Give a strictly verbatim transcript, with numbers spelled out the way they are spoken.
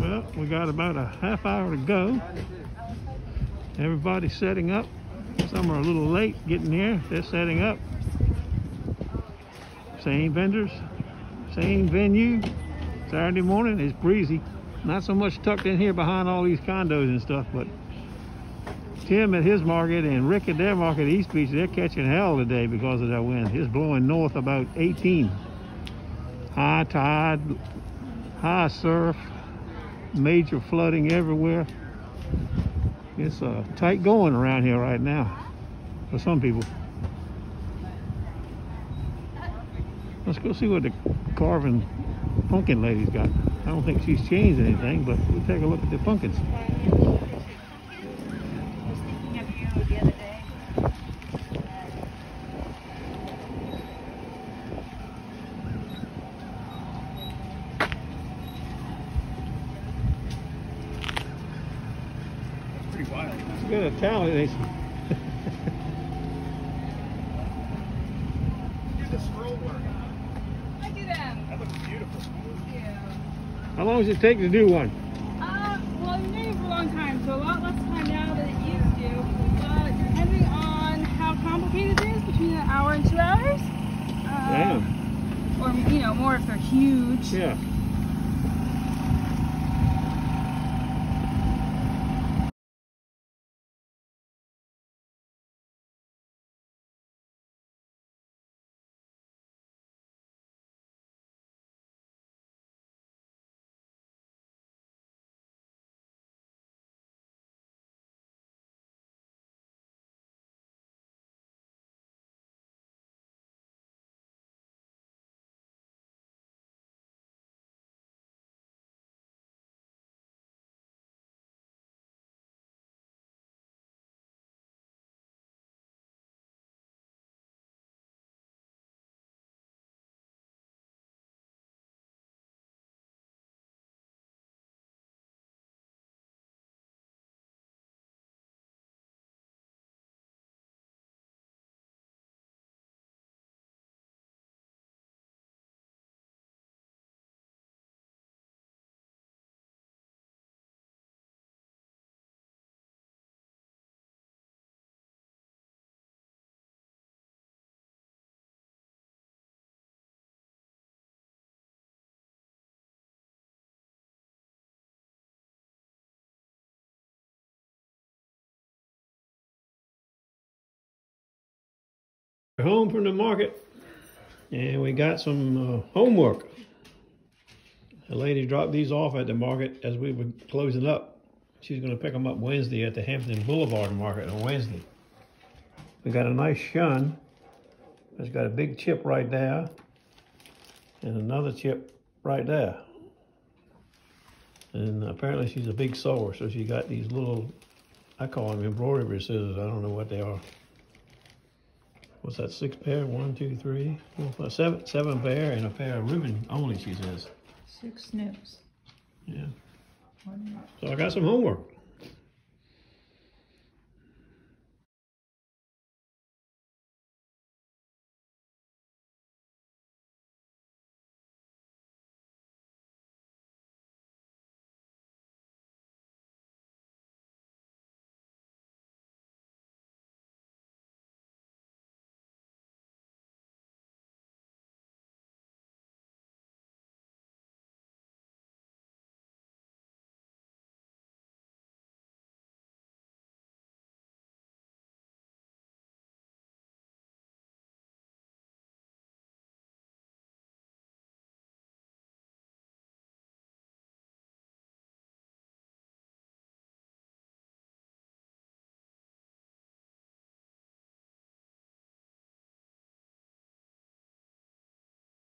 Well, we got about a half hour to go. Everybody's setting up. Some are a little late getting here. They're setting up. Same vendors, same venue. Saturday morning is breezy. Not so much tucked in here behind all these condos and stuff, but Tim at his market and Rick at their market at East Beach, they're catching hell today because of that wind. It's blowing north about eighteen. High tide, high surf, major flooding everywhere. It's uh, tight going around here right now for some people. Let's go see what the carving pumpkin lady's got. I don't think she's changed anything, but we'll take a look at the pumpkins. Good Italian, ain't she? Do the scroll work. I do them. That looks beautiful. Thank you. How long does it take to do one? Uh, well, you made it for a long time, so a lot less time now than it used to. But depending on how complicated it is, between an hour and two hours. Uh, Damn. Or, you know, more if they're huge. Yeah. Home from the market, and we got some uh, homework. The lady dropped these off at the market as we were closing up. She's going to pick them up Wednesday at the Hampton Boulevard market on Wednesday. We got a nice shun. It's got a big chip right there, and another chip right there. And apparently she's a big sewer, so she got these little, I call them embroidery scissors. I don't know what they are. What's that, six pair? One, two, three, four, five, seven, seven pair and a pair of ribbon only, she says. Six snips. Yeah. So I got some homework.